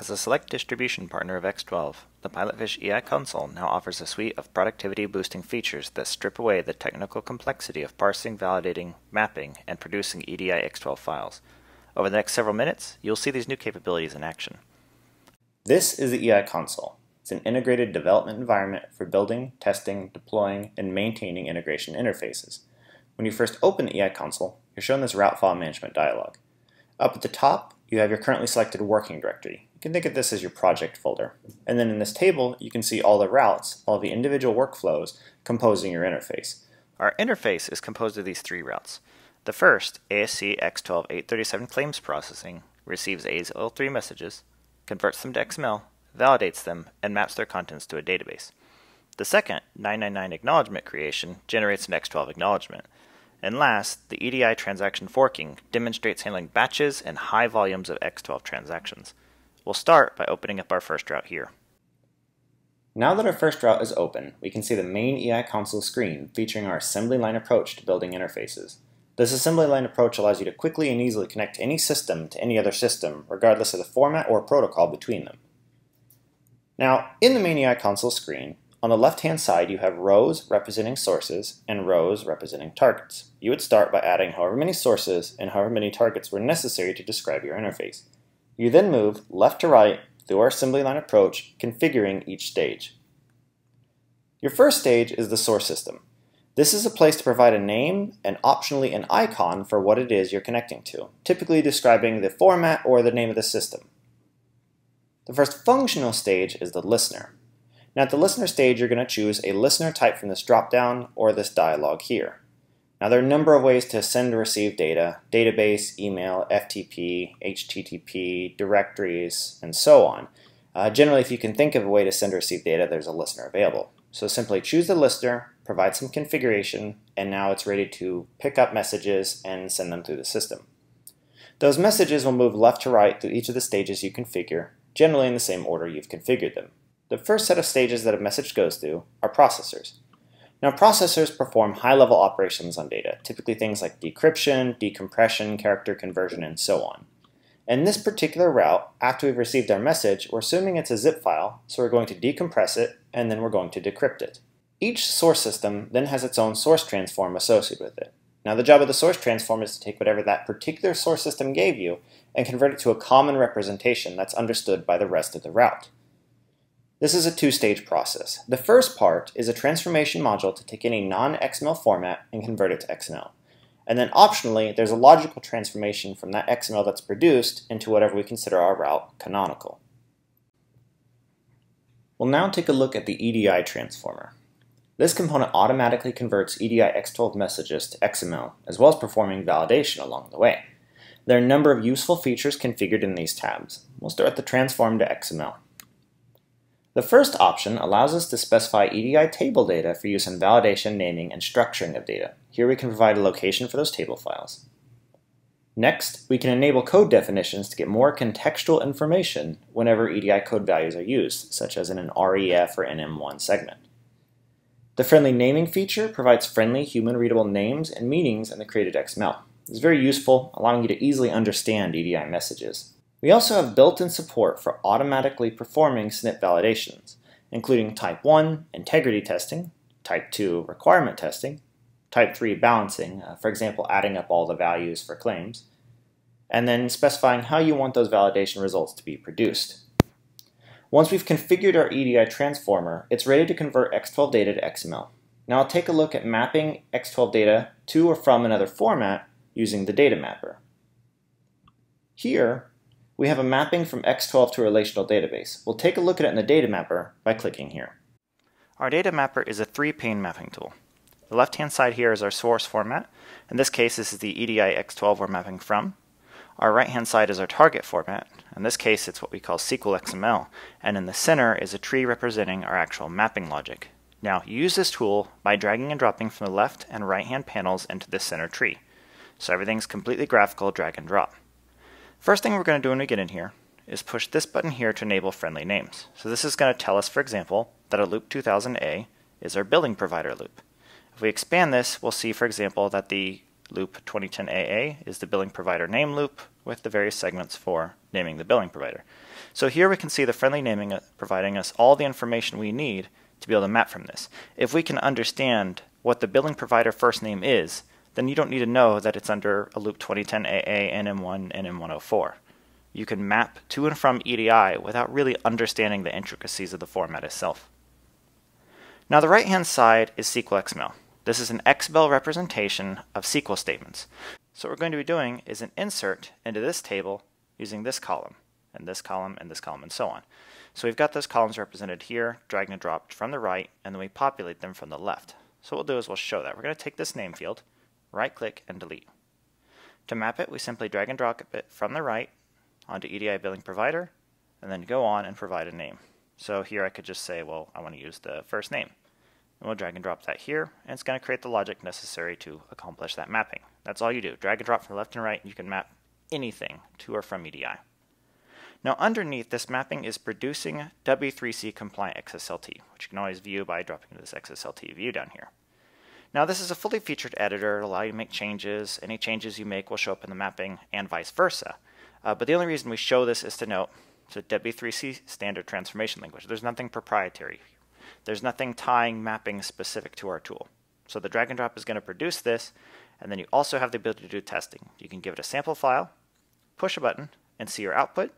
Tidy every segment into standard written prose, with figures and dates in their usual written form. As a select distribution partner of X12, the PilotFish eiConsole now offers a suite of productivity-boosting features that strip away the technical complexity of parsing, validating, mapping, and producing EDI X12 files. Over the next several minutes, you'll see these new capabilities in action. This is the eiConsole. It's an integrated development environment for building, testing, deploying, and maintaining integration interfaces. When you first open the eiConsole, you're shown this route file management dialog. Up at the top, you have your currently selected working directory. You can think of this as your project folder. And then in this table, you can see all the routes, all the individual workflows composing your interface. Our interface is composed of these three routes. The first, ASC X12 837 claims processing, receives ASL3 messages, converts them to XML, validates them, and maps their contents to a database. The second, 999 acknowledgement creation, generates an X12 acknowledgement. And last, the EDI transaction forking demonstrates handling batches and high volumes of X12 transactions. We'll start by opening up our first route here. Now that our first route is open, we can see the main eiConsole screen featuring our assembly line approach to building interfaces. This assembly line approach allows you to quickly and easily connect any system to any other system, regardless of the format or protocol between them. Now, in the main eiConsole screen, on the left-hand side, you have rows representing sources and rows representing targets. You would start by adding however many sources and however many targets were necessary to describe your interface. You then move left to right through our assembly line approach, configuring each stage. Your first stage is the source system. This is a place to provide a name and optionally an icon for what it is you're connecting to, typically describing the format or the name of the system. The first functional stage is the listener. Now at the listener stage, you're going to choose a listener type from this drop-down or this dialog here. Now there are a number of ways to send or receive data, database, email, FTP, HTTP, directories, and so on. Generally, if you can think of a way to send or receive data, there's a listener available. So simply choose the listener, provide some configuration, and now it's ready to pick up messages and send them through the system. Those messages will move left to right through each of the stages you configure, generally in the same order you've configured them. The first set of stages that a message goes through are processors. Now, processors perform high-level operations on data, typically things like decryption, decompression, character conversion, and so on. In this particular route, after we've received our message, we're assuming it's a zip file, so we're going to decompress it, and then we're going to decrypt it. Each source system then has its own source transform associated with it. Now, the job of the source transform is to take whatever that particular source system gave you and convert it to a common representation that's understood by the rest of the route. This is a two-stage process. The first part is a transformation module to take any non-XML format and convert it to XML. And then optionally, there's a logical transformation from that XML that's produced into whatever we consider our route canonical. We'll now take a look at the EDI transformer. This component automatically converts EDI X12 messages to XML, as well as performing validation along the way. There are a number of useful features configured in these tabs. We'll start with the transform to XML. The first option allows us to specify EDI table data for use in validation, naming, and structuring of data. Here we can provide a location for those table files. Next, we can enable code definitions to get more contextual information whenever EDI code values are used, such as in an REF or NM1 segment. The friendly naming feature provides friendly, human-readable names and meanings in the created XML. It's very useful, allowing you to easily understand EDI messages. We also have built-in support for automatically performing SNIP validations, including Type 1 integrity testing, Type 2 requirement testing, Type 3 balancing, for example adding up all the values for claims, and then specifying how you want those validation results to be produced. Once we've configured our EDI transformer, it's ready to convert X12 data to XML. Now I'll take a look at mapping X12 data to or from another format using the data mapper. Here, we have a mapping from X12 to a relational database. We'll take a look at it in the data mapper by clicking here. Our data mapper is a three-pane mapping tool. The left-hand side here is our source format. In this case, this is the EDI X12 we're mapping from. Our right-hand side is our target format. In this case, it's what we call SQL XML. And in the center is a tree representing our actual mapping logic. Now, use this tool by dragging and dropping from the left and right-hand panels into this center tree. So everything's completely graphical drag and drop. First thing we're going to do when we get in here is push this button here to enable friendly names. So this is going to tell us, for example, that a loop 2000A is our billing provider loop. If we expand this, we'll see, for example, that the loop 2010AA is the billing provider name loop with the various segments for naming the billing provider. So here we can see the friendly naming providing us all the information we need to be able to map from this. If we can understand what the billing provider first name is, then you don't need to know that it's under a loop 2010 AA, NM1, NM104. You can map to and from EDI without really understanding the intricacies of the format itself. Now the right-hand side is SQL XML. This is an XML representation of SQL statements. So what we're going to be doing is an insert into this table using this column, and this column, and this column, and so on. So we've got those columns represented here, drag and drop from the right, and then we populate them from the left. So what we'll do is we'll show that. We're going to take this name field, right-click, and delete. To map it, we simply drag and drop it from the right onto EDI billing provider, and then go on and provide a name. So here I could just say, well, I want to use the first name. And we'll drag and drop that here, and it's going to create the logic necessary to accomplish that mapping. That's all you do. Drag and drop from left and right, and you can map anything to or from EDI. Now underneath this mapping is producing W3C compliant XSLT, which you can always view by dropping into this XSLT view down here. Now this is a fully featured editor. It'll allow you to make changes. Any changes you make will show up in the mapping and vice versa. But the only reason we show this is to note, it's a W3C standard transformation language. There's nothing proprietary. There's nothing tying mapping specific to our tool. So the drag and drop is going to produce this, and then you also have the ability to do testing. You can give it a sample file, push a button, and see your output.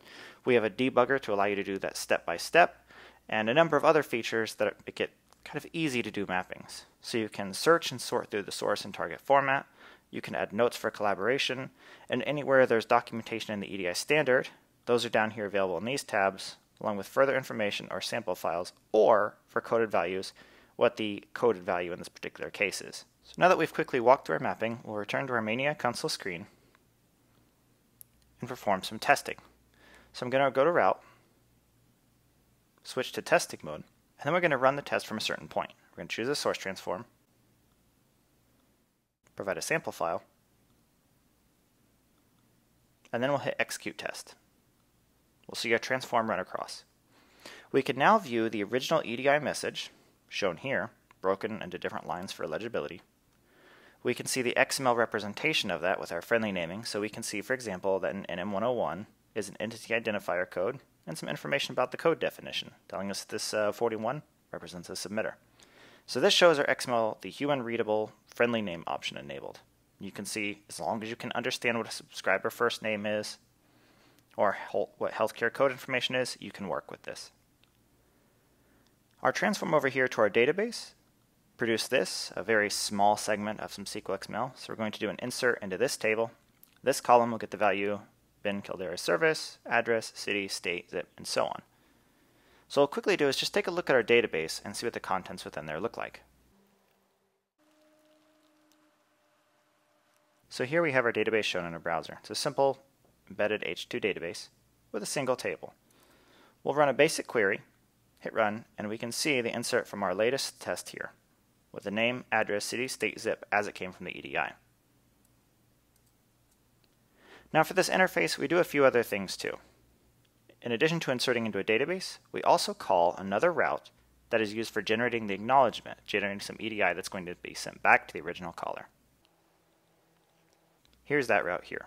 We have a debugger to allow you to do that step by step, and a number of other features that make it kind of easy to do mappings. So you can search and sort through the source and target format. You can add notes for collaboration, and anywhere there's documentation in the EDI standard, those are down here available in these tabs, along with further information or sample files, or for coded values, what the coded value in this particular case is. So now that we've quickly walked through our mapping, we'll return to our main console screen and perform some testing. So I'm going to go to route, switch to testing mode, and then we're going to run the test from a certain point. We're going to choose a source transform, provide a sample file, and then we'll hit execute test. We'll see our transform run across. We can now view the original EDI message, shown here, broken into different lines for legibility. We can see the XML representation of that with our friendly naming, so we can see, for example, that an NM101 is an entity identifier code and some information about the code definition, telling us this 41 represents a submitter. So this shows our XML, the human-readable friendly name option enabled. You can see, as long as you can understand what a subscriber first name is, or what healthcare code information is, you can work with this. Our transform over here to our database produced this, a very small segment of some SQL XML. So we're going to do an insert into this table. This column will get the value Ben Caldera service, address, city, state, zip, and so on. So what we'll quickly do is just take a look at our database and see what the contents within there look like. So here we have our database shown in a browser. It's a simple embedded H2 database with a single table. We'll run a basic query, hit run, and we can see the insert from our latest test here with the name, address, city, state, zip as it came from the EDI. Now for this interface, we do a few other things too. In addition to inserting into a database, we also call another route that is used for generating the acknowledgement, generating some EDI that's going to be sent back to the original caller. Here's that route here.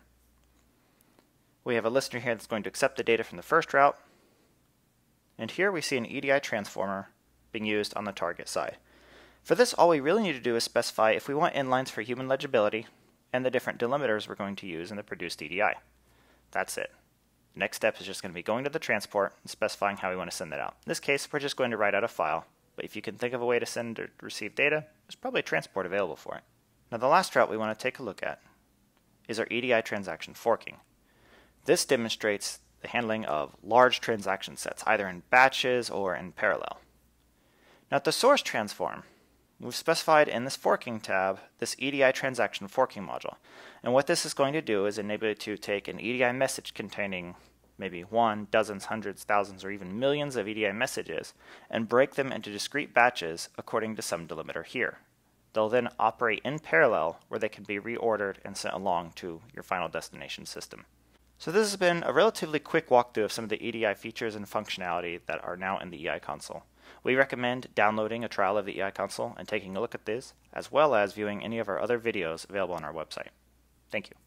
We have a listener here that's going to accept the data from the first route, and here we see an EDI transformer being used on the target side. For this, all we really need to do is specify if we want inlines for human legibility and the different delimiters we're going to use in the produced EDI. That's it. The next step is just going to be going to the transport and specifying how we want to send that out. In this case, we're just going to write out a file, but if you can think of a way to send or receive data, there's probably a transport available for it. Now the last route we want to take a look at is our EDI transaction forking. This demonstrates the handling of large transaction sets, either in batches or in parallel. Now at the source transform, we've specified in this forking tab this EDI transaction forking module. And what this is going to do is enable it to take an EDI message containing maybe one, dozens, hundreds, thousands, or even millions of EDI messages and break them into discrete batches according to some delimiter here. They'll then operate in parallel where they can be reordered and sent along to your final destination system. So this has been a relatively quick walkthrough of some of the EDI features and functionality that are now in the eiConsole. We recommend downloading a trial of the eiConsole and taking a look at this, as well as viewing any of our other videos available on our website. Thank you.